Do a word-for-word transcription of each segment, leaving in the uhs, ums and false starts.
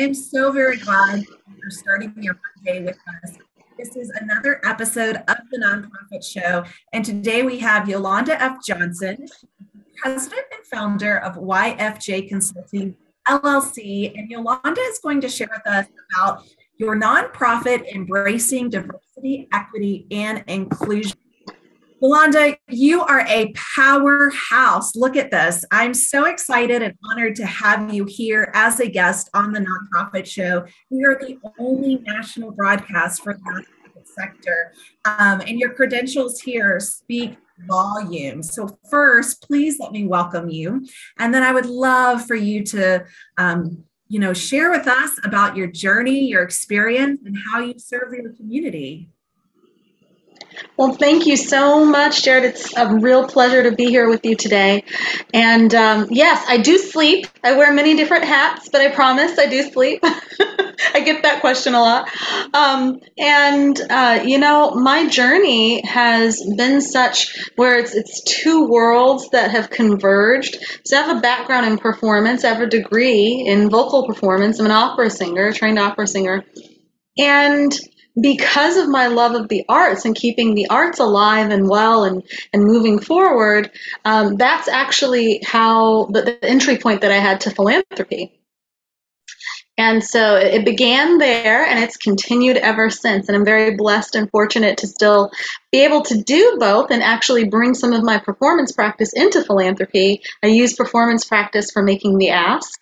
I am so very glad you're starting your Monday with us. This is another episode of The Nonprofit Show, and today we have Yolanda F. Johnson, president and founder of Y F J Consulting L L C, and Yolanda is going to share with us about your nonprofit embracing diversity, equity, and inclusion. Yolanda, you are a powerhouse. Look at this. I'm so excited and honored to have you here as a guest on the Nonprofit Show. We are the only national broadcast for the nonprofit sector, um, and your credentials here speak volume. So first, please let me welcome you, and then I would love for you to um, you know, share with us about your journey, your experience, and how you serve your community. Well, thank you so much, Jared. It's a real pleasure to be here with you today. And um, yes, I do sleep. I wear many different hats, but I promise I do sleep. I get that question a lot. Um, and, uh, you know, my journey has been such where it's, it's two worlds that have converged. So I have a background in performance. I have a degree in vocal performance. I'm an opera singer, a trained opera singer. And because of my love of the arts and keeping the arts alive and well and, and moving forward, um, that's actually how the, the entry point that I had to philanthropy. And so it began there, and it's continued ever since. And I'm very blessed and fortunate to still be able to do both and actually bring some of my performance practice into philanthropy. I use performance practice for making the ask.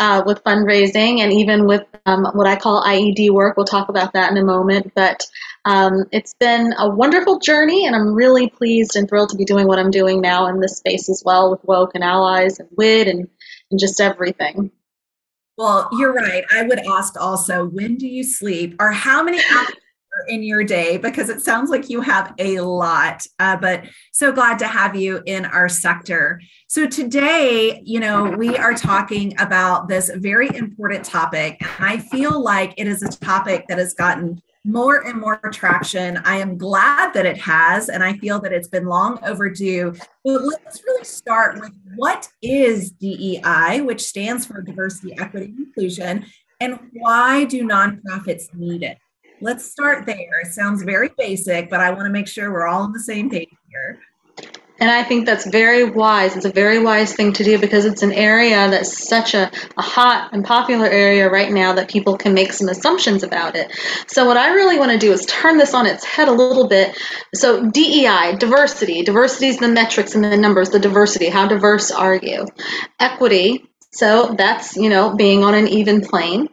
Uh, with fundraising and even with um, what I call I E D work. We'll talk about that in a moment, but um, it's been a wonderful journey, and I'm really pleased and thrilled to be doing what I'm doing now in this space as well with Woke and Allies and W I D and, and just everything. Well, you're right. I would ask also, when do you sleep, or how many hours are in your day? Because it sounds like you have a lot, uh, but so glad to have you in our sector. So today, you know, we are talking about this very important topic, and I feel like it is a topic that has gotten more and more traction. I am glad that it has, and I feel that it's been long overdue. But let's really start with, what is D E I, which stands for diversity, equity, and inclusion, and why do nonprofits need it? Let's start there. It sounds very basic, but I want to make sure we're all on the same page here. And I think that's very wise. It's a very wise thing to do because it's an area that's such a, a hot and popular area right now that people can make some assumptions about it. So what I really want to do is turn this on its head a little bit. So D E I, diversity. Diversity is the metrics and the numbers, the diversity. How diverse are you? Equity. So that's, you know, being on an even plane.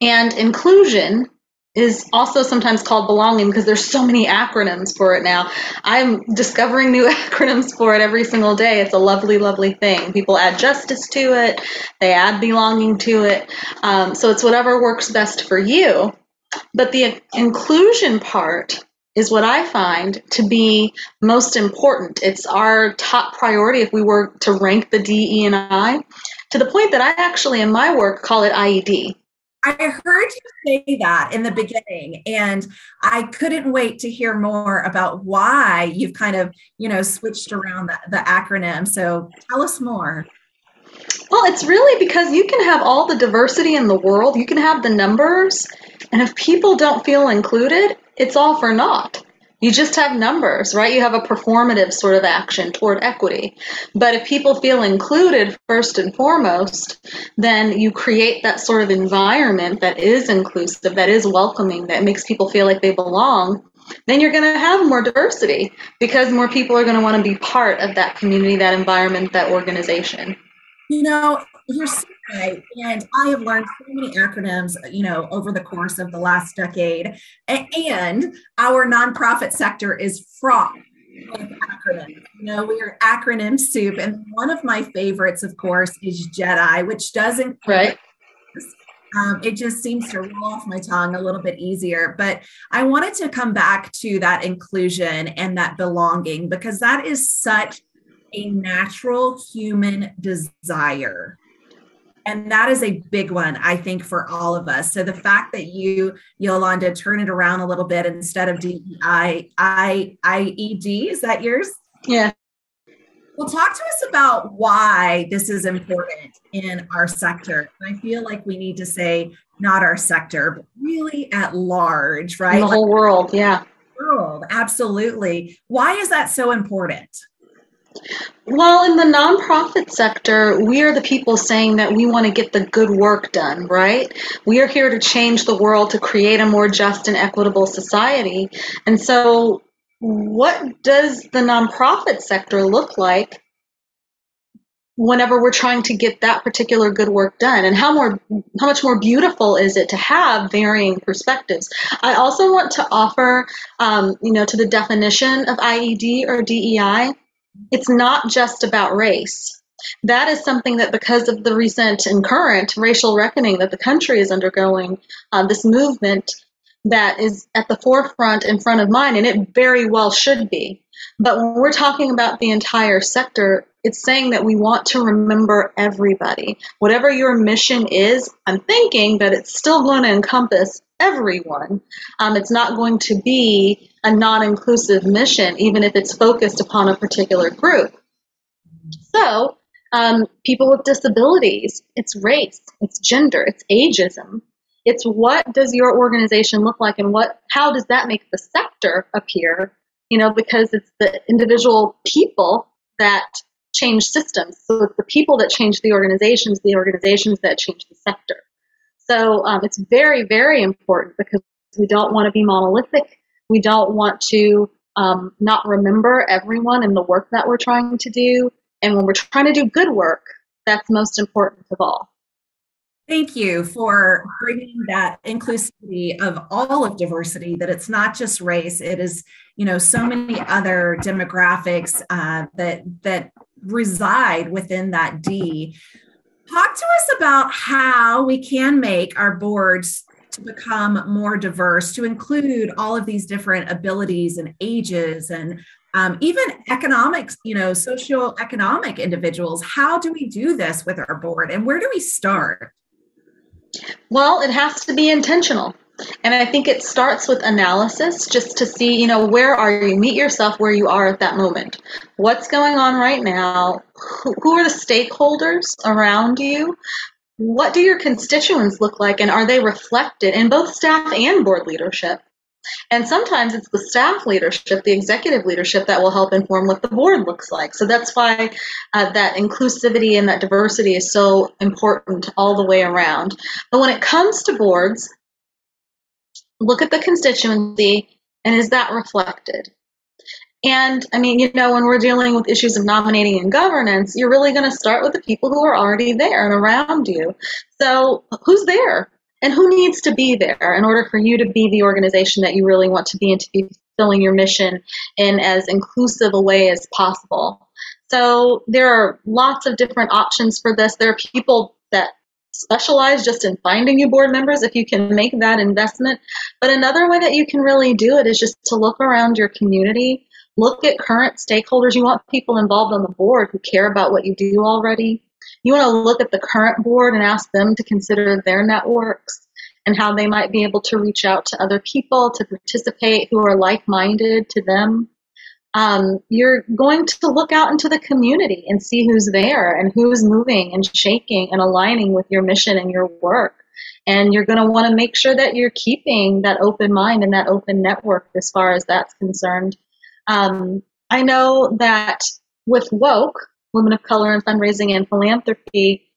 And inclusion is also sometimes called belonging because there's so many acronyms for it now. I'm discovering new acronyms for it every single day. It's a lovely, lovely thing. People add justice to it. They add belonging to it. Um, so it's whatever works best for you. But the inclusion part is what I find to be most important. It's our top priority if we were to rank the D E I, to the point that I actually in my work call it I E D. I heard you say that in the beginning, and I couldn't wait to hear more about why you've kind of, you know, switched around the, the acronym. So tell us more. Well, it's really because you can have all the diversity in the world. You can have the numbers, and if people don't feel included, it's all for naught. You just have numbers, right? You have a performative sort of action toward equity. But if people feel included first and foremost, then you create that sort of environment that is inclusive, that is welcoming, that makes people feel like they belong. Then you're going to have more diversity because more people are going to want to be part of that community, that environment, that organization. You know, you're so right. And I have learned so many acronyms, you know, over the course of the last decade. And our nonprofit sector is fraught with acronyms. You know, we are acronym soup. And one of my favorites, of course, is J E D I, which doesn't. Right. Um, it just seems to roll off my tongue a little bit easier. But I wanted to come back to that inclusion and that belonging, because that is such a natural human desire. And that is a big one, I think, for all of us. So the fact that you, Yolanda, turn it around a little bit instead of D E I, I E D, is that yours? Yeah. Well, talk to us about why this is important in our sector. I feel like we need to say not our sector, but really at large, right? In the whole like, world, yeah. World, absolutely. Why is that so important? Well, in the nonprofit sector, we are the people saying that we want to get the good work done, right? We are here to change the world, to create a more just and equitable society. And so what does the nonprofit sector look like whenever we're trying to get that particular good work done? And how more, how much more beautiful is it to have varying perspectives? I also want to offer, um, you know, to the definition of I E D or D E I, it's not just about race. That is something that, because of the recent and current racial reckoning that the country is undergoing, uh, this movement that is at the forefront in front of mine, and it very well should be. But when we're talking about the entire sector, it's saying that we want to remember everybody. Whatever your mission is, I'm thinking that it's still going to encompass everyone. Um, it's not going to be a non-inclusive mission, even if it's focused upon a particular group. So um, people with disabilities, it's race, it's gender, it's ageism. It's what does your organization look like, and what, how does that make the sector appear? You know, because it's the individual people that change systems. So it's the people that change the organizations, the organizations that change the sector. So um, it's very, very important, because we don't want to be monolithic. We don't want to um, not remember everyone in the work that we're trying to do. And when we're trying to do good work, that's most important of all. Thank you for bringing that inclusivity of all of diversity, that it's not just race. It is, you know, so many other demographics uh, that that reside within that D. Talk to us about how we can make our boards to become more diverse, to include all of these different abilities and ages and um, even economics, you know, socioeconomic individuals. How do we do this with our board, and where do we start? Well, it has to be intentional. And I think it starts with analysis, just to see, you know, where are you? Meet yourself where you are at that moment. What's going on right now? Who, who are the stakeholders around you? What do your constituents look like? And are they reflected in both staff and board leadership? And sometimes it's the staff leadership, the executive leadership, that will help inform what the board looks like. So that's why uh, that inclusivity and that diversity is so important all the way around. But when it comes to boards, look at the constituency, and is that reflected? And I mean, you know, when we're dealing with issues of nominating and governance, you're really going to start with the people who are already there and around you. So who's there? And who needs to be there in order for you to be the organization that you really want to be, and to be fulfilling your mission in as inclusive a way as possible? So there are lots of different options for this. There are people that specialize just in finding new board members, if you can make that investment. But another way that you can really do it is just to look around your community, look at current stakeholders. You want people involved on the board who care about what you do already. You want to look at the current board and ask them to consider their networks and how they might be able to reach out to other people to participate who are like-minded to them. Um, you're going to look out into the community and see who's there and who's moving and shaking and aligning with your mission and your work. And you're going to want to make sure that you're keeping that open mind and that open network as far as that's concerned. Um, I know that with Woke, Women of Color in Fundraising and Philanthropy,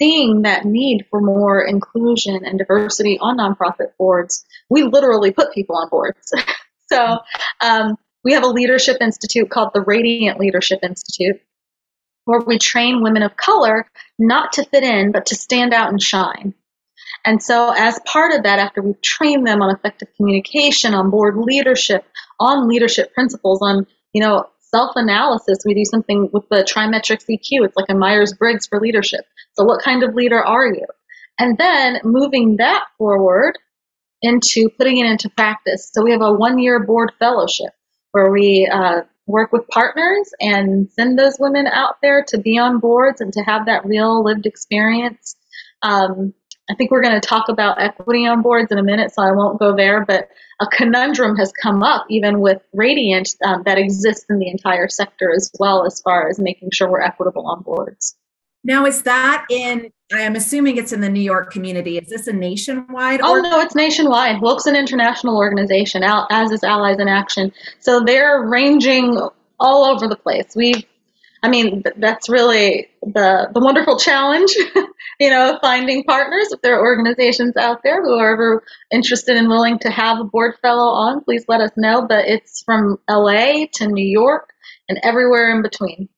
seeing that need for more inclusion and diversity on nonprofit boards, we literally put people on boards. So um, we have a leadership institute called the Radiant Leadership Institute, where we train women of color not to fit in, but to stand out and shine. And so as part of that, after we've trained them on effective communication, on board leadership, on leadership principles, on, you know, self-analysis, we do something with the TriMetrix E Q. It's like a Myers-Briggs for leadership. So what kind of leader are you? And then moving that forward into putting it into practice. So we have a one-year board fellowship where we uh, work with partners and send those women out there to be on boards and to have that real lived experience. Um, I think we're going to talk about equity on boards in a minute, so I won't go there, but a conundrum has come up even with Radiant um, that exists in the entire sector as well, as far as making sure we're equitable on boards. Now, is that in, I am assuming it's in the New York community. Is this a nationwide? Oh, no, it's nationwide. Woke's an international organization, as is Allies in Action. So they're ranging all over the place. We've, I mean, that's really the, the wonderful challenge, you know, finding partners. If there are organizations out there who are ever interested and willing to have a board fellow on, please let us know. But it's from L A to New York and everywhere in between.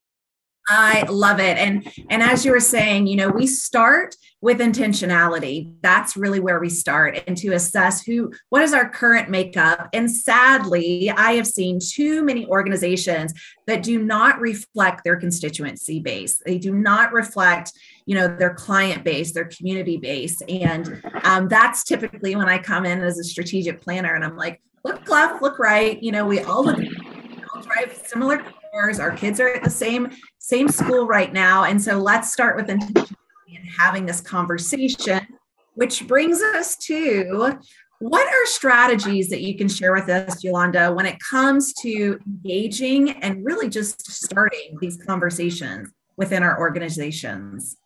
I love it. And, and as you were saying, you know, we start with intentionality. That's really where we start, and to assess who, what is our current makeup. And sadly, I have seen too many organizations that do not reflect their constituency base. They do not reflect, you know, their client base, their community base. And um, that's typically when I come in as a strategic planner and I'm like, look left, look right. You know, we all look, we all drive similar cars. Our kids are at the same Same school right now. And so let's start with intentionality and having this conversation, which brings us to what are strategies that you can share with us, Yolanda, when it comes to engaging and really just starting these conversations within our organizations?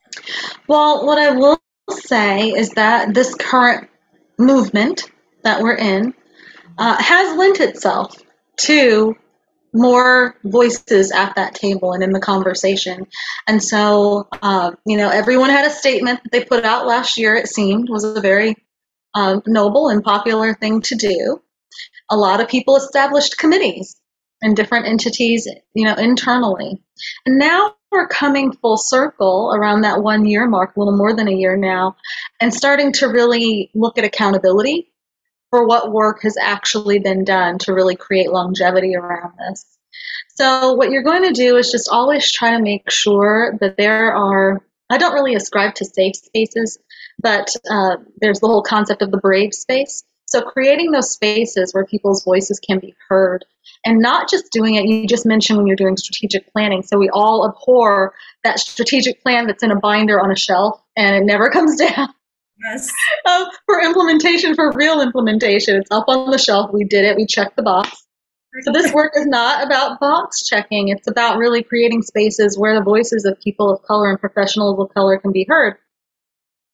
Well, what I will say is that this current movement that we're in uh, has lent itself to more voices at that table and in the conversation. And so, uh, you know, everyone had a statement that they put out last year, it seemed, was a very um, noble and popular thing to do. A lot of people established committees and different entities, you know, internally. And now we're coming full circle around that one year mark, a little more than a year now, and starting to really look at accountability for what work has actually been done to really create longevity around this. So what you're going to do is just always try to make sure that there are, I don't really ascribe to safe spaces, but uh, there's the whole concept of the brave space. So creating those spaces where people's voices can be heard, and not just doing it, you just mentioned when you're doing strategic planning. So we all abhor that strategic plan that's in a binder on a shelf and it never comes down. Yes. Um, for implementation, for real implementation, it's up on the shelf. We did it. We checked the box. So this work is not about box checking. It's about really creating spaces where the voices of people of color and professionals of color can be heard.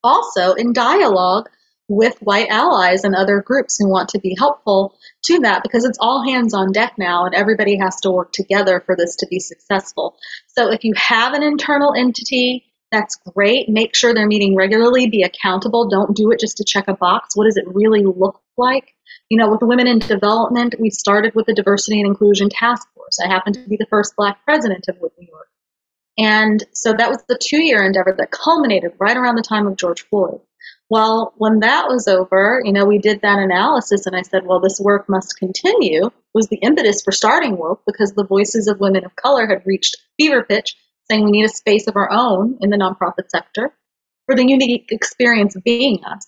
Also in dialogue with white allies and other groups who want to be helpful to that, because it's all hands on deck now and everybody has to work together for this to be successful. So if you have an internal entity, that's great. Make sure they're meeting regularly. Be accountable. Don't do it just to check a box. What does it really look like? You know, with Women in Development, we started with the Diversity and Inclusion Task Force. I happened to be the first Black president of W I D New York. And so that was the two-year endeavor that culminated right around the time of George Floyd. Well, when that was over, you know, we did that analysis and I said, well, this work must continue, was the impetus for starting Woke, because the voices of women of color had reached fever pitch, saying we need a space of our own in the nonprofit sector for the unique experience of being us.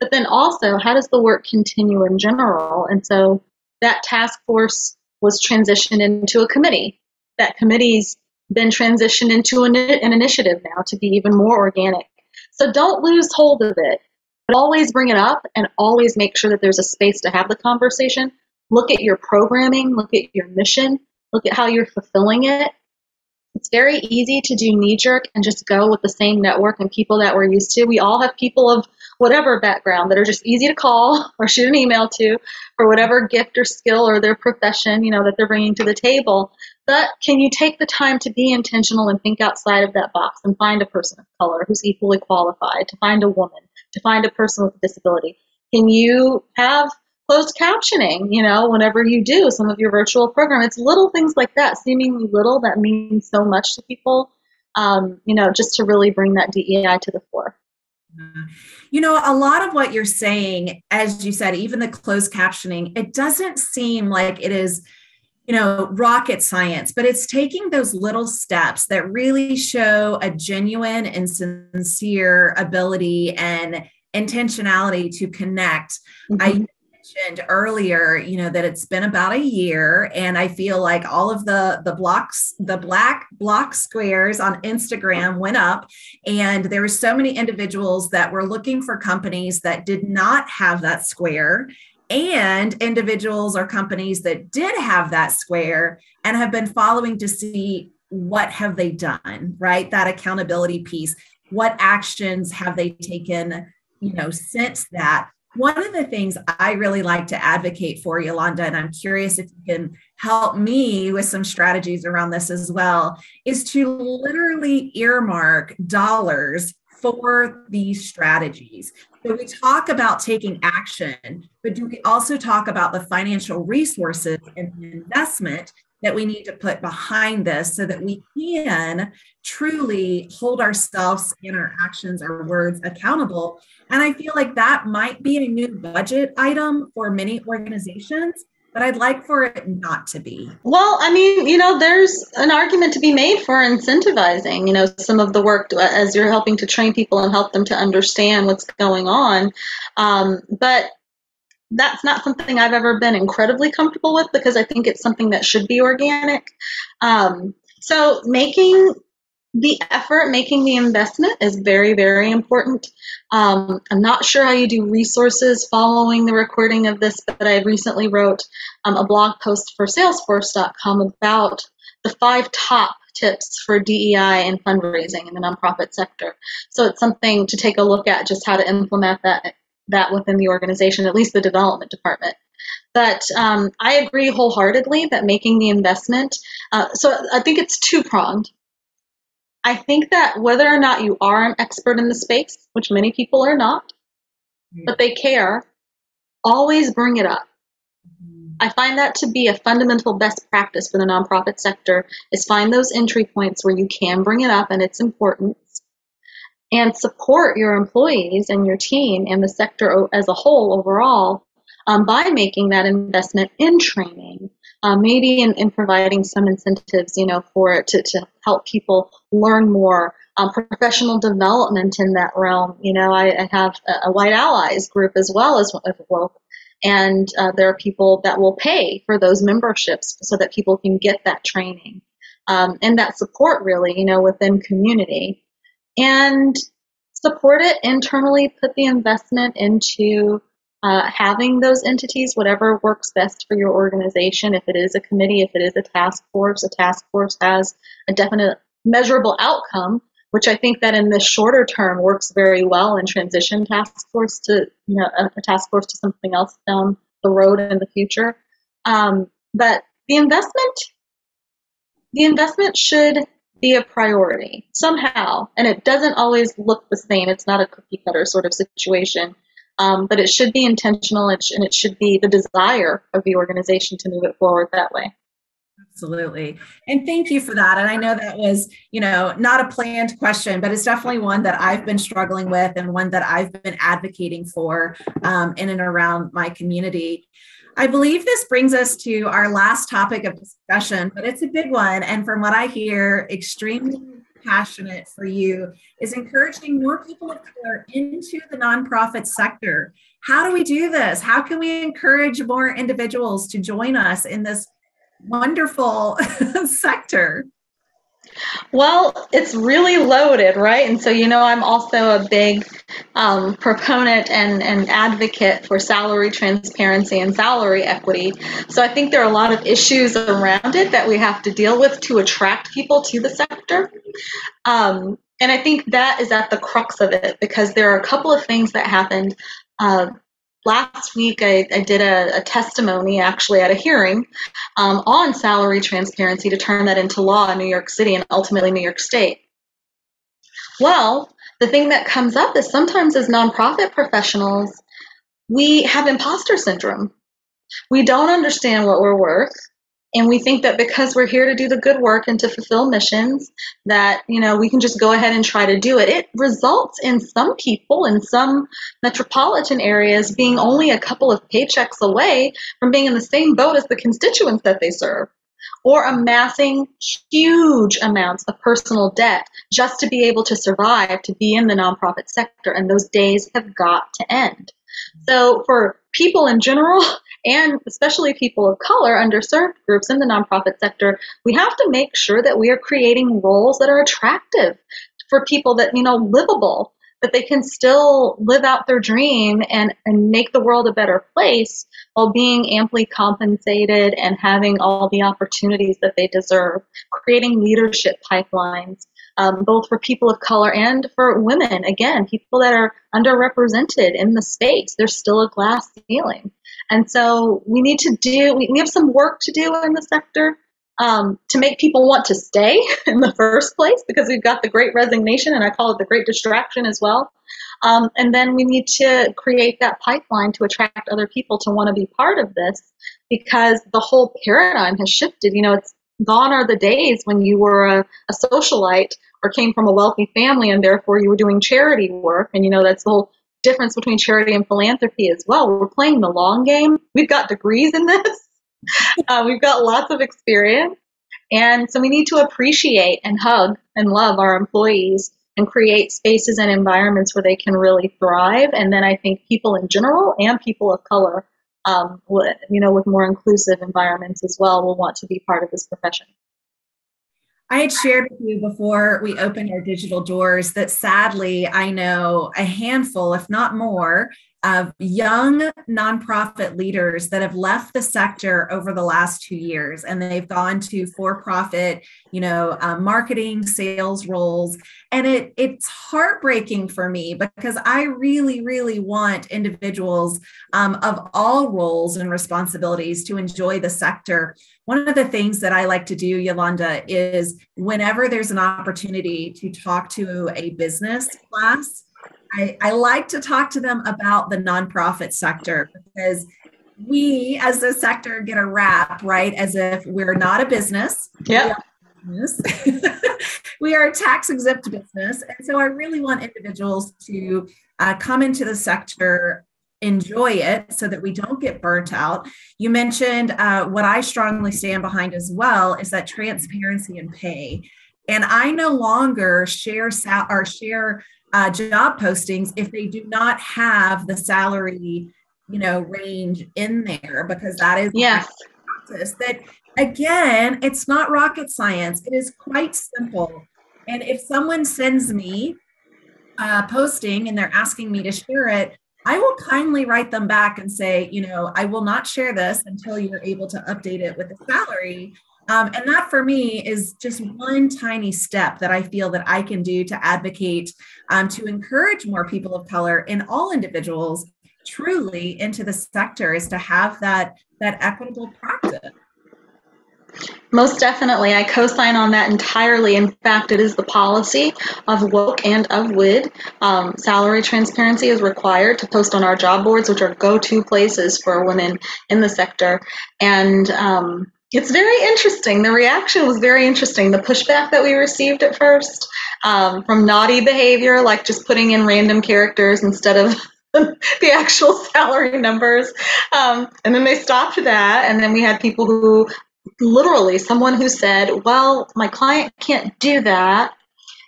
But then also, how does the work continue in general? And so that task force was transitioned into a committee. That committee's been transitioned into an, an initiative now to be even more organic. So don't lose hold of it, but always bring it up and always make sure that there's a space to have the conversation. Look at your programming, look at your mission, look at how you're fulfilling it. It's very easy to do knee-jerk and just go with the same network and people that we're used to. We all have people of whatever background that are just easy to call or shoot an email to for whatever gift or skill or their profession, you know, that they're bringing to the table. But can you take the time to be intentional and think outside of that box and find a person of color who's equally qualified, to find a woman, to find a person with a disability? Can you have closed captioning, you know, whenever you do some of your virtual program? It's little things like that, seemingly little, that means so much to people, um, you know, just to really bring that D E I to the fore. You know, a lot of what you're saying, as you said, even the closed captioning, it doesn't seem like it is, you know, rocket science, but it's taking those little steps that really show a genuine and sincere ability and intentionality to connect. Mm-hmm. I mentioned earlier, you know, that it's been about a year, and I feel like all of the the blocks, the black block squares on Instagram went up, and there were so many individuals that were looking for companies that did not have that square, and individuals or companies that did have that square and have been following to see what have they done, right? That accountability piece. What actions have they taken, you know, since that? One of the things I really like to advocate for, Yolanda, and I'm curious if you can help me with some strategies around this as well, is to literally earmark dollars for these strategies. So we talk about taking action, but do we also talk about the financial resources and the investment that we need to put behind this so that we can truly hold ourselves and our actions, our words accountable? And I feel like that might be a new budget item for many organizations, but I'd like for it not to be. Well, I mean, you know, there's an argument to be made for incentivizing, you know, some of the work as you're helping to train people and help them to understand what's going on. Um, but that's not something I've ever been incredibly comfortable with, because I think it's something that should be organic. Um, so making the effort, making the investment is very, very important. Um, I'm not sure how you do resources following the recording of this, but I recently wrote um, a blog post for Salesforce dot com about the five top tips for D E I and fundraising in the nonprofit sector. So it's something to take a look at, just how to implement that that within the organization, at least the development department. But um, I agree wholeheartedly that making the investment, uh, so I think it's two-pronged. I think that whether or not you are an expert in the space, which many people are not, mm-hmm. but they care, always bring it up. Mm-hmm. I find that to be a fundamental best practice for the nonprofit sector, is find those entry points where you can bring it up and it's important, and support your employees and your team and the sector as a whole overall um, by making that investment in training, uh, maybe in, in providing some incentives, you know, for it to, to help people learn more, um, professional development in that realm. You know, I, I have a, a White Allies group as well as Woke, and uh, there are people that will pay for those memberships so that people can get that training um, and that support really, you know, within community. And support it internally, put the investment into uh, having those entities, whatever works best for your organization. If it is a committee, if it is a task force, a task force has a definite measurable outcome, which I think that in the shorter term works very well, and transition task force to, you know, a, a task force to something else down the road in the future. Um, but the investment, the investment should be a priority somehow, and it doesn't always look the same. It's not a cookie cutter sort of situation, um, but it should be intentional, and it should be the desire of the organization to move it forward that way. Absolutely. And thank you for that. And I know that was, you know, not a planned question, but it's definitely one that I've been struggling with, and one that I've been advocating for um, in and around my community. I believe this brings us to our last topic of discussion, but it's a big one. And from what I hear, extremely passionate for you is encouraging more people of color into the nonprofit sector. How do we do this? How can we encourage more individuals to join us in this wonderful sector? Well, it's really loaded, right? And so, you know, I'm also a big um, proponent and, and advocate for salary transparency and salary equity. So I think there are a lot of issues around it that we have to deal with to attract people to the sector. Um, and I think that is at the crux of it, because there are a couple of things that happened. Uh, Last week, I, I did a, a testimony, actually, at a hearing um, on salary transparency to turn that into law in New York City and ultimately New York State. Well, the thing that comes up is sometimes as nonprofit professionals, we have imposter syndrome. We don't understand what we're worth, and we think that because we're here to do the good work and to fulfill missions, that, you know, we can just go ahead and try to do it. It results in some people in some metropolitan areas being only a couple of paychecks away from being in the same boat as the constituents that they serve, or amassing huge amounts of personal debt just to be able to survive, to be in the nonprofit sector. And those days have got to end. So for people in general, and especially people of color, underserved groups in the nonprofit sector, we have to make sure that we are creating roles that are attractive for people, that, you know, livable, that they can still live out their dream and, and make the world a better place while being amply compensated and having all the opportunities that they deserve, creating leadership pipelines, um, both for people of color and for women. Again, people that are underrepresented in the space, there's still a glass ceiling. And so we need to do, we, we have some work to do in the sector. Um, to make people want to stay in the first place, because we've got the great resignation, and I call it the great distraction as well. Um, and then we need to create that pipeline to attract other people to want to be part of this, because the whole paradigm has shifted. You know, it's gone are the days when you were a, a socialite or came from a wealthy family and therefore you were doing charity work. And, you know, that's the whole difference between charity and philanthropy as well. We're playing the long game. We've got degrees in this. Uh, we've got lots of experience, and so we need to appreciate and hug and love our employees and create spaces and environments where they can really thrive. And then I think people in general and people of color, um, will, you know, with more inclusive environments as well, will want to be part of this profession. I had shared with you before we opened our digital doors that sadly I know a handful, if not more, of young nonprofit leaders that have left the sector over the last two years, and they've gone to for-profit, you know, uh, marketing, sales roles. And it it's heartbreaking for me, because I really, really want individuals um, of all roles and responsibilities to enjoy the sector. One of the things that I like to do, Yolanda, is whenever there's an opportunity to talk to a business class, I, I like to talk to them about the nonprofit sector, because we as a sector get a rap, right? As if we're not a business. Yeah. We are a tax exempt business. And so I really want individuals to uh, come into the sector, enjoy it, so that we don't get burnt out. You mentioned uh, what I strongly stand behind as well is that transparency and pay. And I no longer share sal- or share Uh, job postings if they do not have the salary, you know, range in there, because that is yes. practice that, again, it's not rocket science. It is quite simple. And if someone sends me a posting and they're asking me to share it, I will kindly write them back and say, you know, I will not share this until you're able to update it with the salary. Um, and that for me is just one tiny step that I feel that I can do to advocate, um, to encourage more people of color and all individuals truly into the sector, is to have that, that equitable practice. Most definitely. I co-sign on that entirely. In fact, it is the policy of Woke and of W I D. Um, salary transparency is required to post on our job boards, which are go-to places for women in the sector. And, um, it's very interesting. The reaction was very interesting. The pushback that we received at first, um, from naughty behavior, like just putting in random characters instead of the actual salary numbers. Um, and then they stopped that. And then we had people who literally, someone who said, well, my client can't do that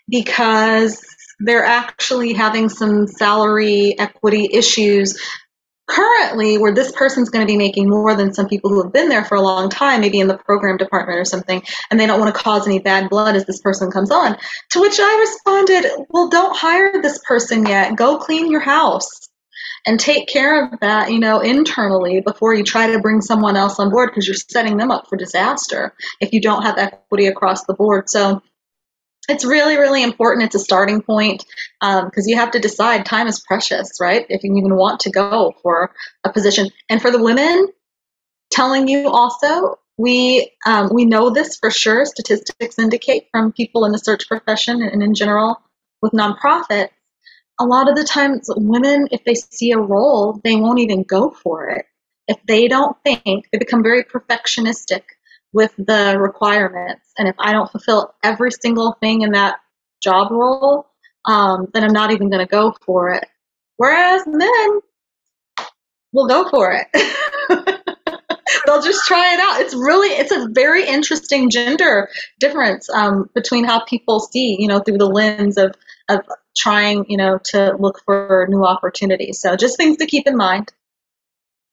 because they're actually having some salary equity issues currently, where this person's going to be making more than some people who have been there for a long time, maybe in the program department or something, and they don't want to cause any bad blood as this person comes on. To which I responded, well, don't hire this person yet. Go clean your house and take care of that, you know, internally before you try to bring someone else on board, because you're setting them up for disaster if you don't have equity across the board. So it's really, really important. It's a starting point, because um, you have to decide. Time is precious, right? If you even want to go for a position. And for the women, telling you also, we um, we know this for sure. Statistics indicate from people in the search profession and in general with nonprofits, a lot of the times women, if they see a role, they won't even go for it. If they don't think, they become very perfectionistic with the requirements. And if I don't fulfill every single thing in that job role, um, then I'm not even going to go for it. Whereas men will go for it. They'll just try it out. It's really, it's a very interesting gender difference um, between how people see, you know, through the lens of, of trying, you know, to look for new opportunities. So just things to keep in mind.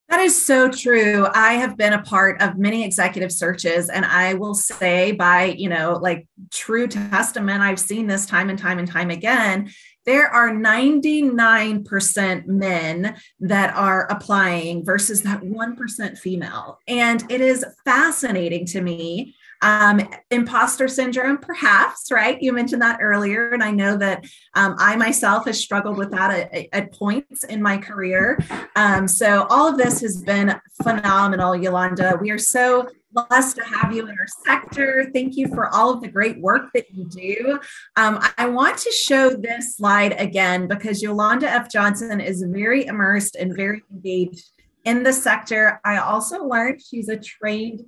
That is so true. I have been a part of many executive searches, and I will say by, you know, like true testament, I've seen this time and time and time again. There are ninety-nine percent men that are applying versus that one percent female. And it is fascinating to me. Um, imposter syndrome, perhaps, right? You mentioned that earlier. And I know that um, I myself have struggled with that at, at points in my career. Um, so all of this has been phenomenal, Yolanda. We are so blessed to have you in our sector. Thank you for all of the great work that you do. Um, I want to show this slide again because Yolanda F. Johnson is very immersed and very engaged in the sector. I also learned she's a trained,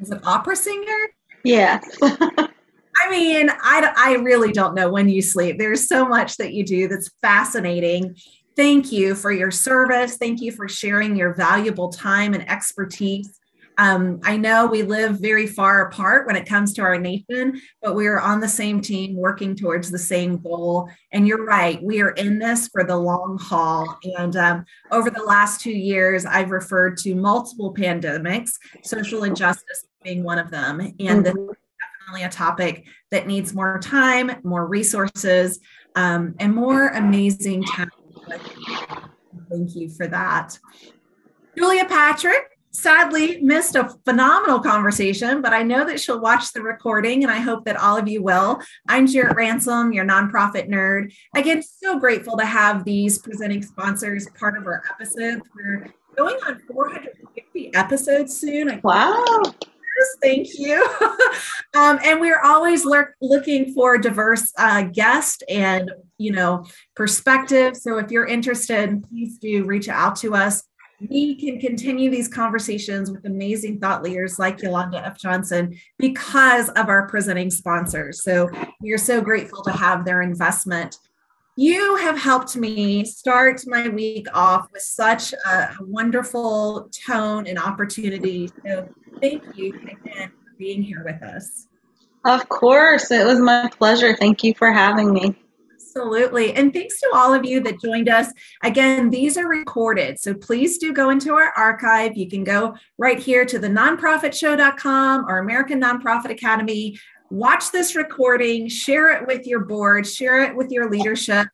is it opera singer? Yeah. I mean, I, I really don't know when you sleep. There's so much that you do that's fascinating. Thank you for your service. Thank you for sharing your valuable time and expertise. Um, I know we live very far apart when it comes to our nation, but we are on the same team working towards the same goal. And you're right, we are in this for the long haul. And um, over the last two years, I've referred to multiple pandemics, social injustice being one of them. And this is definitely a topic that needs more time, more resources, um, and more amazing talent. Thank you for that. Julia Patrick. Sadly, missed a phenomenal conversation, but I know that she'll watch the recording, and I hope that all of you will. I'm Jarrett Ransom, your nonprofit nerd. Again, so grateful to have these presenting sponsors part of our episodes. We're going on four hundred fifty episodes soon. Wow. Thank you. um, and we're always lurk, looking for diverse uh, guests and, you know, perspectives. So if you're interested, please do reach out to us. We can continue these conversations with amazing thought leaders like Yolanda F. Johnson because of our presenting sponsors. So we are so grateful to have their investment. You have helped me start my week off with such a wonderful tone and opportunity. So thank you again for being here with us. Of course. It was my pleasure. Thank you for having me. Absolutely. And thanks to all of you that joined us. Again, these are recorded. So please do go into our archive. You can go right here to the nonprofit show dot com or American Nonprofit Academy. Watch this recording, share it with your board, share it with your leadership.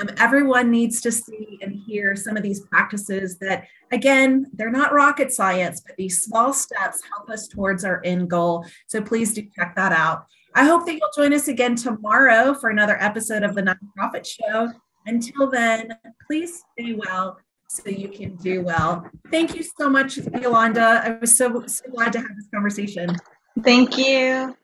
Um, everyone needs to see and hear some of these practices that, again, they're not rocket science, but these small steps help us towards our end goal. So please do check that out. I hope that you'll join us again tomorrow for another episode of The Nonprofit Show. Until then, please stay well so you can do well. Thank you so much, Yolanda. I was so, so glad to have this conversation. Thank you.